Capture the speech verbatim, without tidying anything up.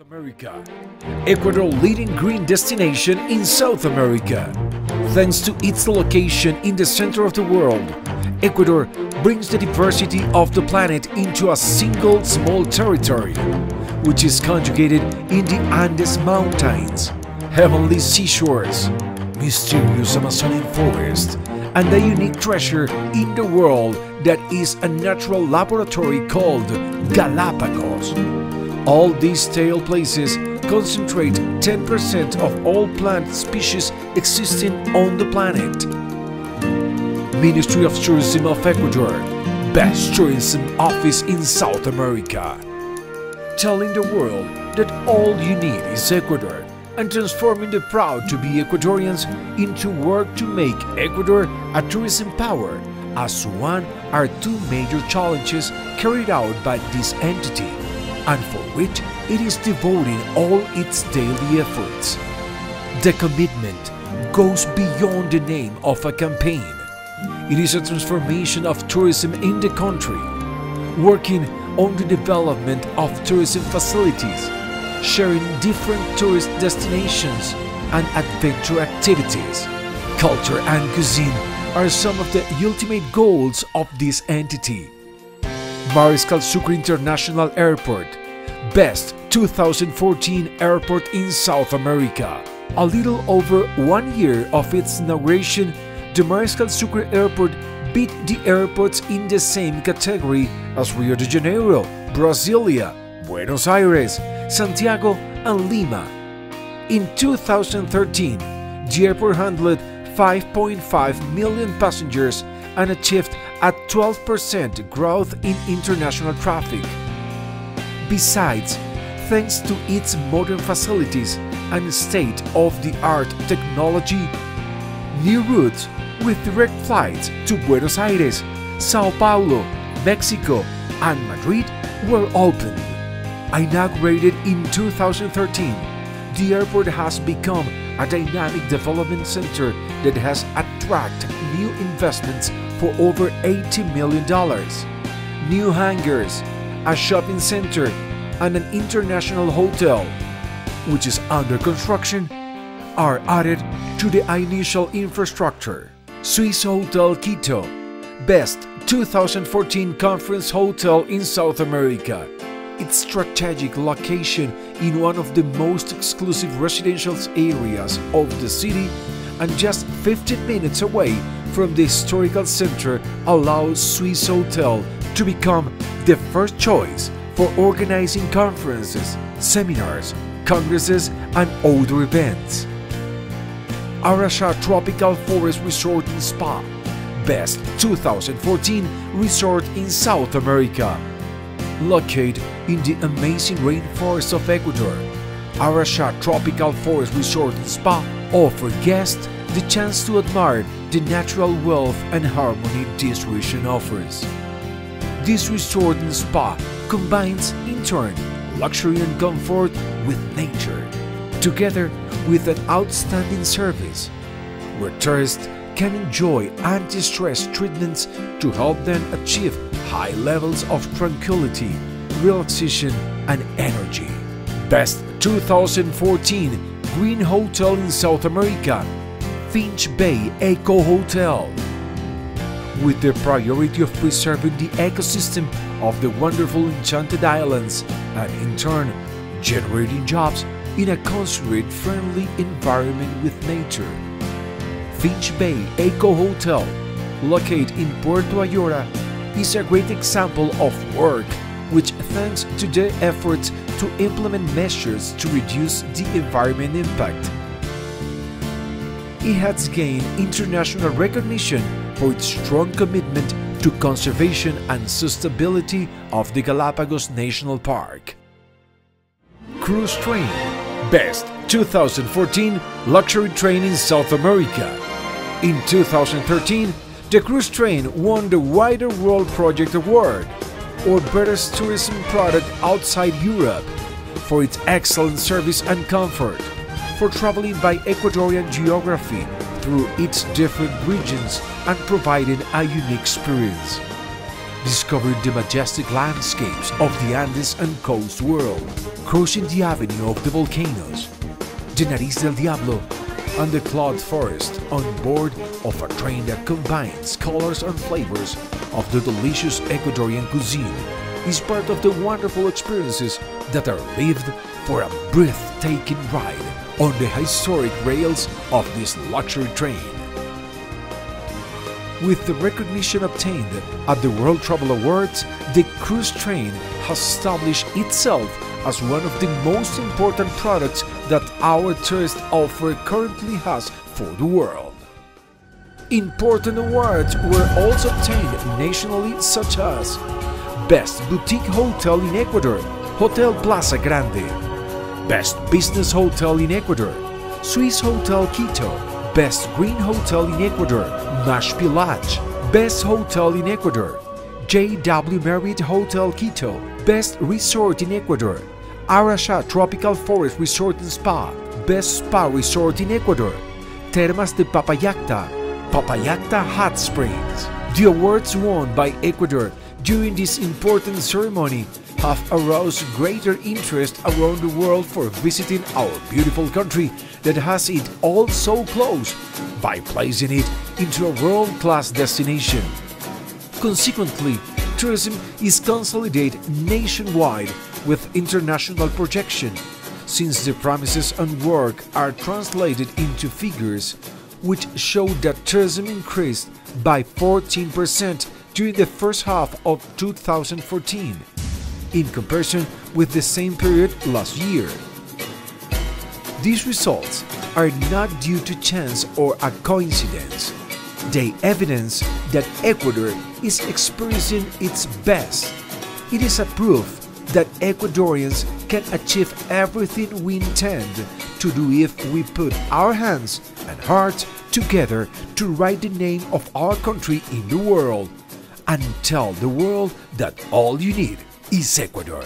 America, Ecuador leading green destination in South America. Thanks to its location in the center of the world, Ecuador brings the diversity of the planet into a single small territory, which is conjugated in the Andes Mountains, heavenly seashores, mysterious Amazonian forest, and a unique treasure in the world that is a natural laboratory called Galápagos. All these tale places concentrate ten percent of all plant species existing on the planet. Ministry of Tourism of Ecuador, best tourism office in South America. Telling the world that all you need is Ecuador and transforming the proud to be Ecuadorians into work to make Ecuador a tourism power, as one are two major challenges carried out by this entity, and for which it is devoting all its daily efforts. The commitment goes beyond the name of a campaign. It is a transformation of tourism in the country, working on the development of tourism facilities, sharing different tourist destinations and adventure activities. Culture and cuisine are some of the ultimate goals of this entity. Mariscal Sucre International Airport, best two thousand fourteen airport in South America. A little over one year of its inauguration, the Mariscal Sucre Airport beat the airports in the same category as Rio de Janeiro, Brasilia, Buenos Aires, Santiago and Lima. In two thousand thirteen, the airport handled five point five million passengers and achieved a twelve percent growth in international traffic. Besides, thanks to its modern facilities and state-of-the-art technology, new routes with direct flights to Buenos Aires, São Paulo, Mexico, and Madrid were opened. Inaugurated in two thousand thirteen, the airport has become a dynamic development center that has attracted new investments for over eighty million dollars, new hangars, a shopping center and an international hotel, which is under construction, are added to the initial infrastructure. Swissôtel Quito, best two thousand fourteen conference hotel in South America. Its strategic location in one of the most exclusive residential areas of the city and just fifteen minutes away from the historical center allows Swissôtel to become the first choice for organizing conferences, seminars, congresses and other events. Arasha Tropical Forest Resort and Spa, best two thousand fourteen resort in South America. Located in the amazing rainforest of Ecuador, Arasha Tropical Forest Resort and Spa offers guests the chance to admire the natural wealth and harmony this region offers. This resort and spa combines, in turn, luxury and comfort with nature, together with an outstanding service, where tourists can enjoy anti-stress treatments to help them achieve high levels of tranquility, relaxation and energy. Best two thousand fourteen Green Hotel in South America, Finch Bay Eco-Hotel. With the priority of preserving the ecosystem of the wonderful enchanted islands and in turn generating jobs in a consumer-friendly environment with nature. Finch Bay Eco-Hotel, located in Puerto Ayora, is a great example of work which, thanks to the efforts to implement measures to reduce the environment impact, it has gained international recognition for its strong commitment to conservation and sustainability of the Galápagos National Park. Cruise Train, best two thousand fourteen luxury train in South America. In two thousand thirteen, the Cruise Train won the Wider World Project Award, or Best Tourism Product outside Europe, for its excellent service and comfort, for traveling by Ecuadorian geography through its different regions and providing a unique experience. discovered the majestic landscapes of the Andes and coast world, crossing the avenue of the volcanoes, the Nariz del Diablo, and the cloud forest on board of a train that combines colors and flavors of the delicious Ecuadorian cuisine is part of the wonderful experiences that are lived for a breathtaking ride on the historic rails of this luxury train. With the recognition obtained at the World Travel Awards, the Cruise Train has established itself as one of the most important products that our tourist offer currently has for the world. Important awards were also obtained nationally, such as Best Boutique Hotel in Ecuador, Hotel Plaza Grande; Best Business Hotel in Ecuador, Swissôtel Quito; Best Green Hotel in Ecuador, Mashpi Lodge; Best Hotel in Ecuador, J W Marriott Hotel Quito; Best Resort in Ecuador, Arasha Tropical Forest Resort and Spa; Best Spa Resort in Ecuador, Termas de Papayacta, Papayacta Hot Springs. The awards won by Ecuador during this important ceremony have aroused greater interest around the world for visiting our beautiful country that has it all so close by placing it into a world-class destination. Consequently, tourism is consolidated nationwide with international projection, since the promises and work are translated into figures which show that tourism increased by fourteen percent during the first half of two thousand fourteen. In comparison with the same period last year. These results are not due to chance or a coincidence. They evidence that Ecuador is experiencing its best. It is a proof that Ecuadorians can achieve everything we intend to do if we put our hands and heart together to write the name of our country in the world and tell the world that all you need is Ecuador.